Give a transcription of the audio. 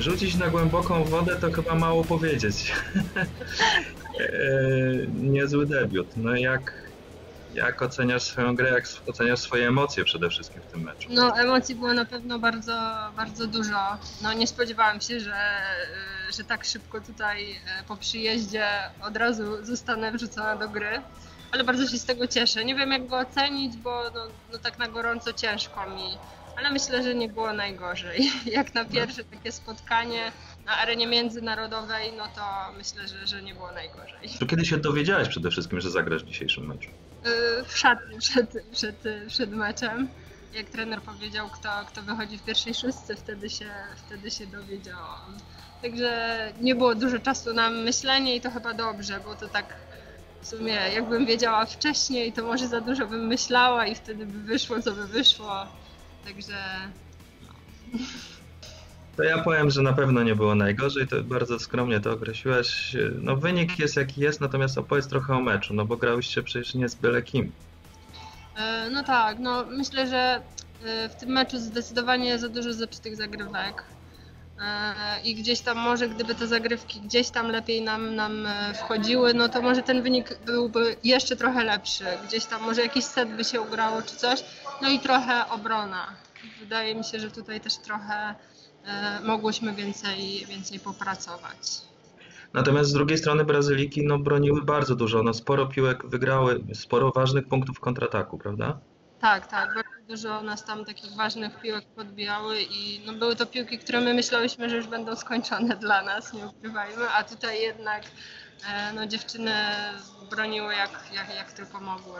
Rzucić na głęboką wodę to chyba mało powiedzieć. Niezły debiut. No jak oceniasz swoją grę, jak oceniasz swoje emocje przede wszystkim w tym meczu? No emocji było na pewno bardzo, bardzo dużo. No nie spodziewałam się, że tak szybko tutaj po przyjeździe od razu zostanę wrzucona do gry. Ale bardzo się z tego cieszę. Nie wiem jak go ocenić, bo no tak na gorąco ciężko mi. Ale myślę, że nie było najgorzej. Jak na pierwsze takie spotkanie na arenie międzynarodowej, no to myślę, że nie było najgorzej. To kiedy się dowiedziałeś przede wszystkim, że zagrasz w dzisiejszym meczu? W szatni przed meczem. Jak trener powiedział, kto wychodzi w pierwszej szóstce, wtedy się dowiedziałam. Także nie było dużo czasu na myślenie i to chyba dobrze, bo to tak w sumie jakbym wiedziała wcześniej, to może za dużo bym myślała i wtedy by wyszło, co by wyszło. Także no. To ja powiem, że na pewno nie było najgorzej, to bardzo skromnie to określiłaś. No wynik jest jaki jest, natomiast opowiedz trochę o meczu, no bo grałyście przecież nie z byle kim. No tak, no myślę, że w tym meczu zdecydowanie za dużo zepsutych zagrywek. I gdzieś tam może gdyby te zagrywki gdzieś tam lepiej nam wchodziły, no to może ten wynik byłby jeszcze trochę lepszy. Gdzieś tam może jakiś set by się ugrało czy coś. No i trochę obrona. Wydaje mi się, że tutaj też trochę mogłyśmy więcej popracować. Natomiast z drugiej strony Brazyliki no, broniły bardzo dużo. No, sporo piłek wygrały, sporo ważnych punktów kontrataku, prawda? Tak. Bardzo dużo nas tam takich ważnych piłek podbijały i no, były to piłki, które my myślałyśmy, że już będą skończone dla nas, nie ukrywajmy, a tutaj jednak no, dziewczyny broniły jak tylko mogły.